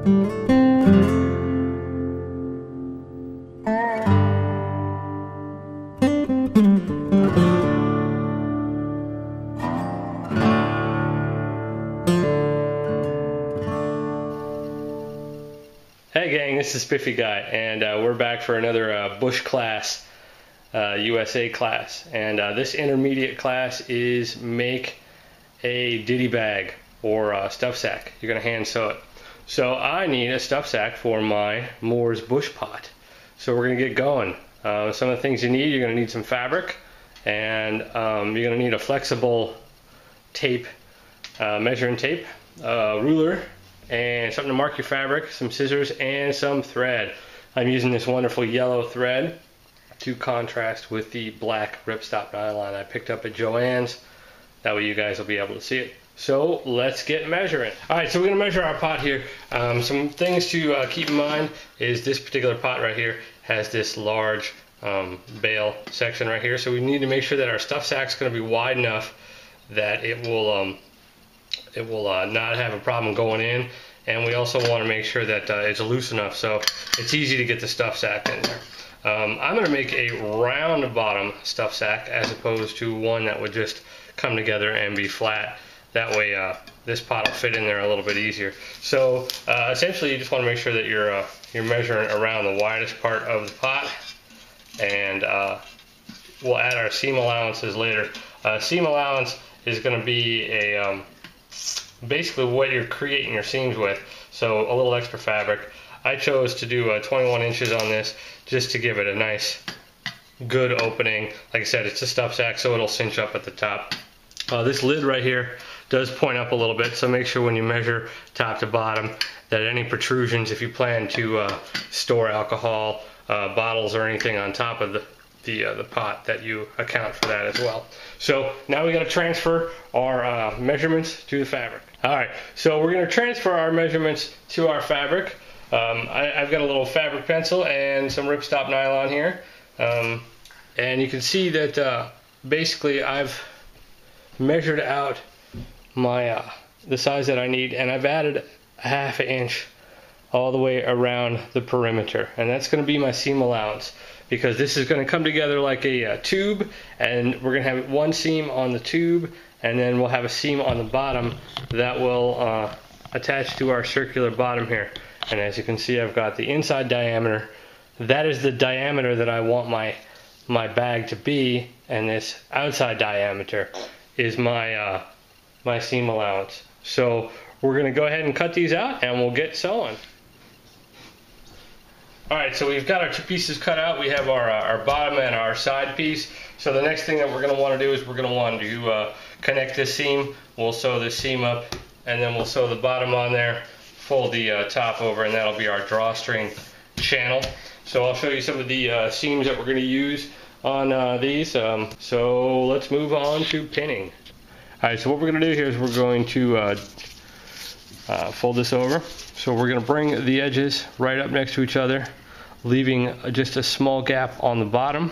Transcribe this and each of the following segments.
Hey gang, this is Spiffy Guy, and we're back for another Bushclass USA class. And this intermediate class is make a ditty bag or a stuff sack. You're going to hand sew it. So I need a stuff sack for my Mors Bush Pot. So we're going to get going. Some of the things you need, you're going to need some fabric, and you're going to need a flexible tape, measuring tape, ruler, and something to mark your fabric, some scissors, and some thread. I'm using this wonderful yellow thread to contrast with the black ripstop nylon I picked up at Joann's. That way you guys will be able to see it. So let's get measuring. All right, so we're gonna measure our pot here. Some things to keep in mind is this particular pot right here has this large bale section right here. So we need to make sure that our stuff sack's gonna be wide enough that it will not have a problem going in, and we also want to make sure that it's loose enough so it's easy to get the stuff sack in there. I'm going to make a round bottom stuff sack as opposed to one that would just come together and be flat. That way this pot will fit in there a little bit easier. So essentially you just want to make sure that you're measuring around the widest part of the pot, and we'll add our seam allowances later. Seam allowance is going to be a basically what you're creating your seams with, so a little extra fabric. I chose to do 21 inches on this just to give it a nice good opening. Like I said, it's a stuff sack, so it'll cinch up at the top. This lid right here does point up a little bit, so make sure when you measure top to bottom that any protrusions, if you plan to store alcohol bottles or anything on top of the pot, that you account for that as well. So now we got to transfer our measurements to the fabric. All right, so we're going to transfer our measurements to our fabric. I've got a little fabric pencil and some ripstop nylon here, and you can see that basically I've measured out my the size that I need, and I've added a half an inch all the way around the perimeter, and that's going to be my seam allowance, because this is going to come together like a tube, and we're going to have one seam on the tube, and then we'll have a seam on the bottom that will attach to our circular bottom here. And as you can see, I've got the inside diameter. That is the diameter that I want my bag to be, and this outside diameter is my seam allowance. So we're going to go ahead and cut these out, and we'll get sewing. Alright, so we've got our two pieces cut out. We have our bottom and our side piece. So the next thing that we're going to want to do is we're going to want to connect this seam. We'll sew this seam up, and then we'll sew the bottom on there, fold the top over, and that'll be our drawstring channel. So I'll show you some of the seams that we're going to use on these. So let's move on to pinning. Alright, so what we're going to do here is we're going to fold this over. So we're going to bring the edges right up next to each other, leaving just a small gap on the bottom.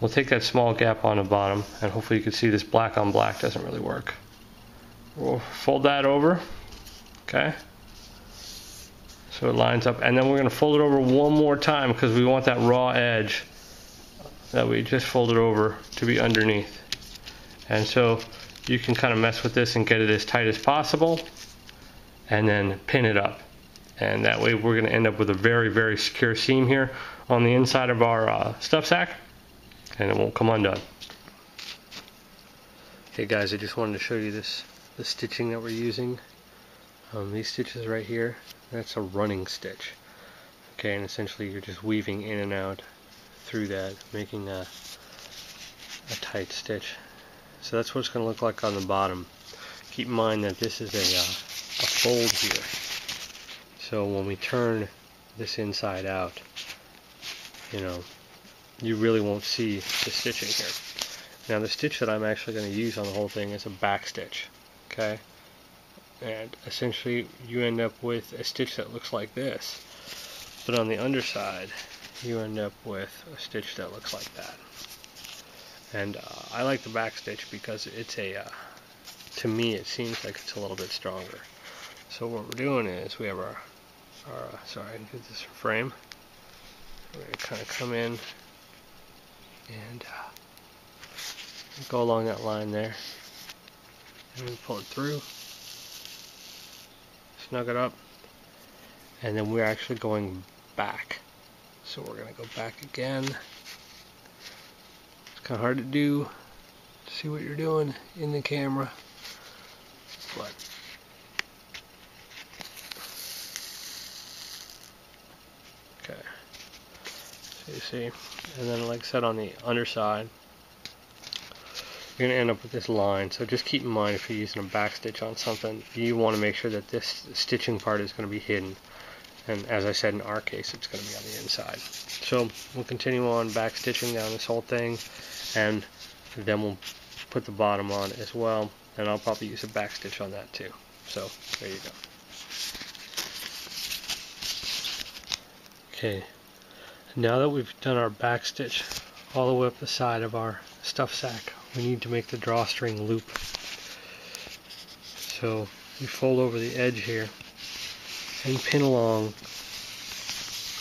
We'll take that small gap on the bottom, and hopefully you can see this black on black doesn't really work. We'll fold that over, okay, so it lines up, and then we're going to fold it over one more time because we want that raw edge that we just folded over to be underneath. And so you can kind of mess with this and get it as tight as possible, and then pin it up, and that way we're going to end up with a very, very secure seam here on the inside of our stuff sack, and it won't come undone. Okay guys, I just wanted to show you the stitching that we're using. These stitches right here, that's a running stitch, okay, and essentially you're just weaving in and out through that, making a tight stitch. So that's what it's going to look like on the bottom. Keep in mind that this is a fold here, so when we turn this inside out, you know, you really won't see the stitching here. Now the stitch that I'm actually going to use on the whole thing is a back stitch, okay, and essentially you end up with a stitch that looks like this, but on the underside you end up with a stitch that looks like that. And I like the back stitch because it's a to me it seems like it's a little bit stronger. So what we're doing is we have our or sorry, I didn't do this for frame. We're going to kind of come in and go along that line there, and we pull it through, snug it up, and then we're actually going back. So we're going to go back again. It's kind of hard to do, to see what you're doing in the camera, but okay. So you see, and then like I said, on the underside, you're gonna end up with this line. So just keep in mind, if you're using a back stitch on something, you want to make sure that this stitching part is going to be hidden. And as I said, in our case, it's going to be on the inside. So we'll continue on back stitching down this whole thing, and then we'll put the bottom on as well. And I'll probably use a back stitch on that too. So there you go. Okay, now that we've done our back stitch all the way up the side of our stuff sack, we need to make the drawstring loop. So you fold over the edge here and pin along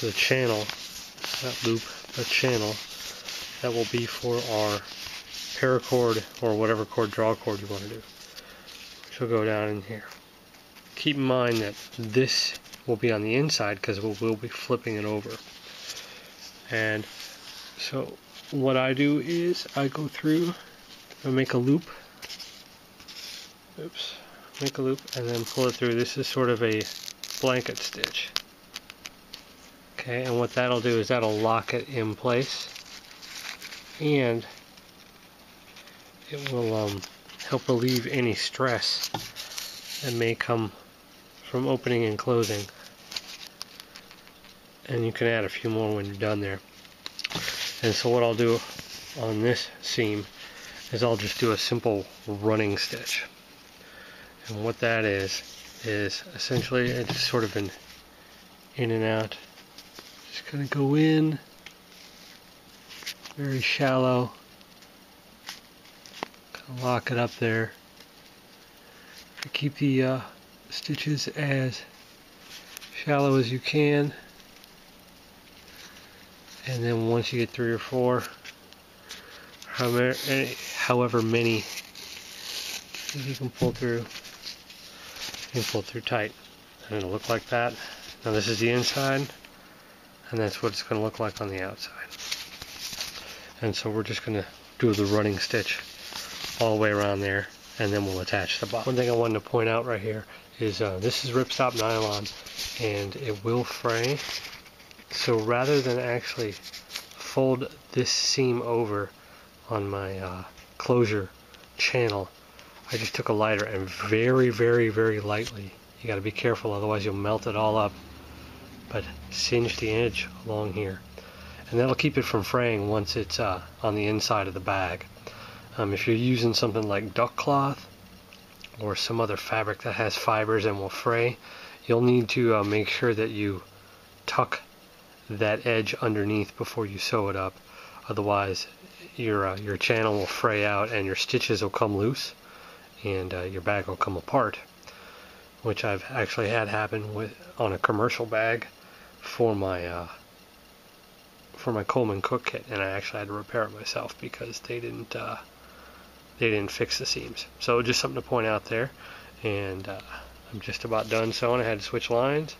the channel, that loop, the channel that will be for our paracord or whatever cord, draw cord you want to do, which will go down in here. Keep in mind that this will be on the inside because we will be flipping it over. And so what I do is I go through and make a loop, oops, make a loop and then pull it through. This is sort of a blanket stitch. Okay, and what that'll do is that'll lock it in place, and it will help relieve any stress that may come from opening and closing. And you can add a few more when you're done there. And so what I'll do on this seam is I'll just do a simple running stitch. And what that is essentially it's sort of an in and out. Just gonna go in very shallow, lock it up there. Keep the stitches as shallow as you can, and then once you get 3 or 4, however many you can pull through, and pull through tight, and it'll look like that. Now this is the inside, and that's what it's going to look like on the outside. And so we're just going to do the running stitch all the way around there, and then we'll attach the bottom. One thing I wanted to point out right here is this is ripstop nylon, and it will fray. So rather than actually fold this seam over on my closure channel, I just took a lighter and very, very, very lightly, you got to be careful, otherwise you'll melt it all up, but singe the edge along here, and that'll keep it from fraying once it's on the inside of the bag. If you're using something like duck cloth or some other fabric that has fibers and will fray, you'll need to make sure that you tuck that edge underneath before you sew it up. Otherwise, your channel will fray out and your stitches will come loose, and your bag will come apart, which I've actually had happen on a commercial bag for my Coleman cook kit, and I actually had to repair it myself because they didn't fix the seams. So just something to point out there. And I'm just about done sewing. I had to switch lines,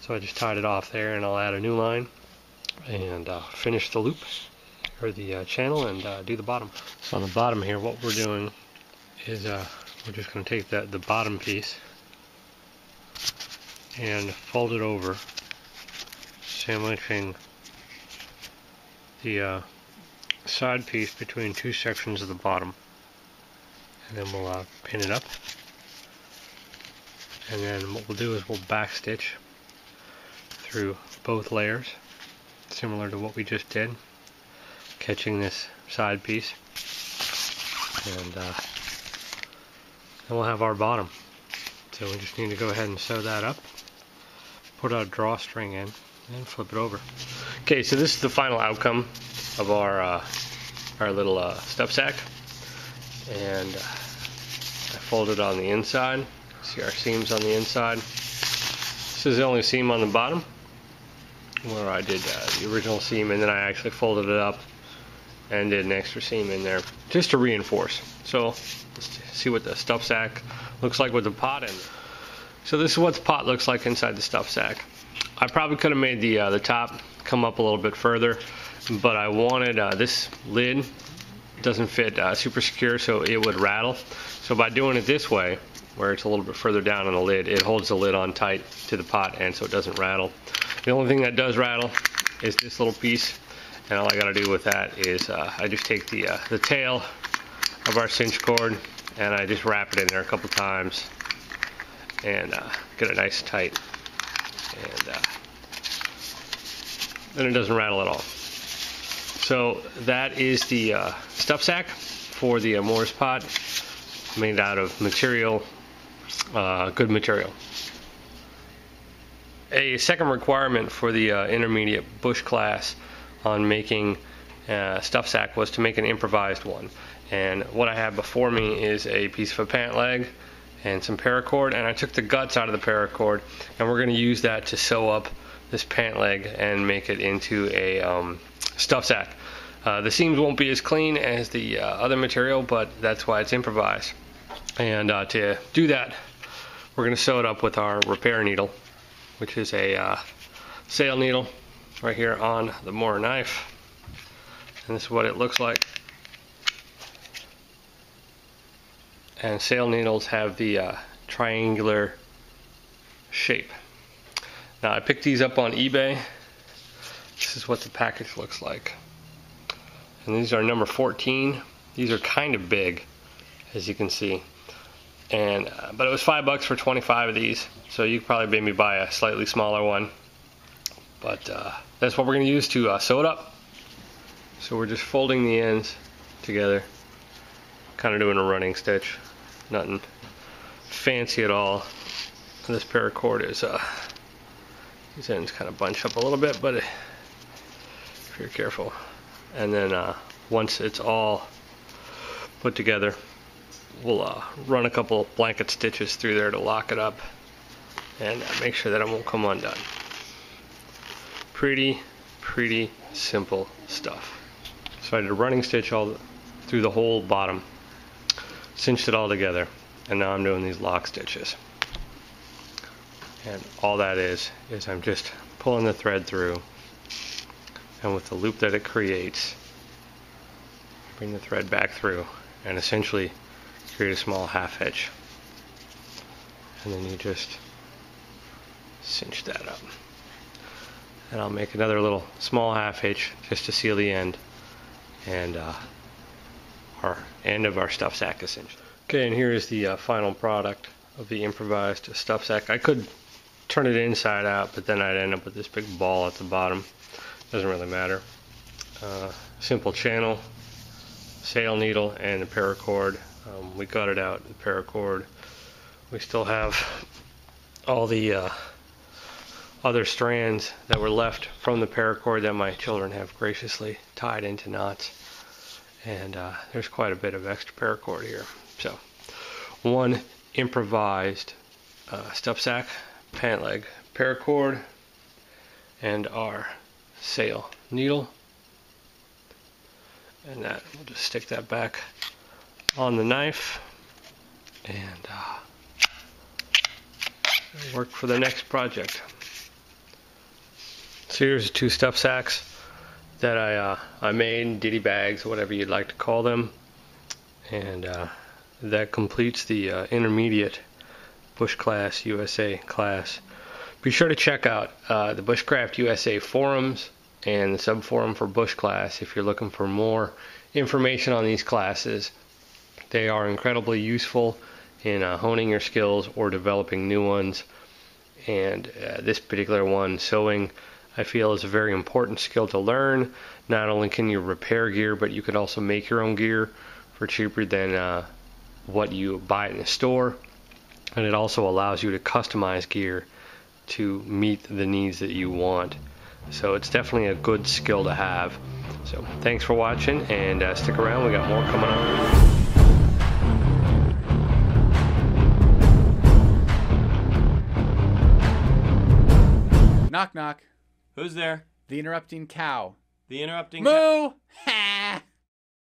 so I just tied it off there, and I'll add a new line and finish the loop or the channel and do the bottom. So on the bottom here, what we're doing is we're just going to take the bottom piece and fold it over, sandwiching the side piece between two sections of the bottom, and then we'll pin it up. And then what we'll do is we'll back stitch through both layers, similar to what we just did, catching this side piece, and then we'll have our bottom. So we just need to go ahead and sew that up, put our drawstring in, and flip it over. Okay, so this is the final outcome of our little stuff sack, and I folded on the inside. See our seams on the inside. This is the only seam on the bottom where I did the original seam, and then I actually folded it up and did an extra seam in there just to reinforce. So let's see what the stuff sack looks like with the pot in. So this is what the pot looks like inside the stuff sack. I probably could have made the top come up a little bit further, but I wanted this lid doesn't fit super secure, so it would rattle. So by doing it this way, where it's a little bit further down on the lid, it holds the lid on tight to the pot, and so it doesn't rattle. The only thing that does rattle is this little piece, and all I gotta do with that is I just take the tail of our cinch cord and I just wrap it in there a couple times and get it nice tight, and then it doesn't rattle at all. So that is the stuff sack for the Mors pot, made out of material, good material. A second requirement for the intermediate bush class on making stuff sack was to make an improvised one. And what I have before me is a piece of a pant leg and some paracord, and I took the guts out of the paracord, and we're going to use that to sew up this pant leg and make it into a stuff sack. The seams won't be as clean as the other material, but that's why it's improvised. And to do that, we're going to sew it up with our repair needle, which is a sail needle right here on the Mors knife. And this is what it looks like. And sail needles have the triangular shape. Now, I picked these up on eBay. This is what the package looks like. And these are number 14. These are kind of big, as you can see. And but it was $5 for 25 of these, so you could probably maybe buy a slightly smaller one. But that's what we're going to use to sew it up. So we're just folding the ends together, kind of doing a running stitch. Nothing fancy at all. And this paracord is these ends kind of bunch up a little bit, but if you're careful. And then once it's all put together, we'll run a couple blanket stitches through there to lock it up and make sure that it won't come undone. Pretty simple stuff. So I did a running stitch all through the whole bottom, cinched it all together, and now I'm doing these lock stitches. And all that is I'm just pulling the thread through, and with the loop that it creates, bring the thread back through and essentially create a small half hitch. And then you just cinch that up. And I'll make another little small half hitch just to seal the end, and our end of our stuff sack is cinched. Okay, and here is the final product of the improvised stuff sack. I could turn it inside out, but then I'd end up with this big ball at the bottom. Doesn't really matter. Simple channel, sail needle, and the paracord. We got it out, the paracord. We still have all the other strands that were left from the paracord that my children have graciously tied into knots, and there's quite a bit of extra paracord here. So one improvised stuff sack, pant leg, paracord, and our sail needle, and that we'll just stick that back on the knife, and work for the next project. So here's the two stuff sacks that I made, ditty bags, whatever you'd like to call them, and that completes the intermediate Bushclass USA class. Be sure to check out the Bushcraft USA forums and the subforum for Bushclass if you're looking for more information on these classes. They are incredibly useful in honing your skills or developing new ones, and this particular one, sewing, I feel is a very important skill to learn. Not only can you repair gear, but you can also make your own gear for cheaper than what you buy in the store. And it also allows you to customize gear to meet the needs that you want. So it's definitely a good skill to have. So thanks for watching, and stick around, we got more coming up. Knock knock. Who's there? The interrupting cow. The interrupting cow. Moo! Ha!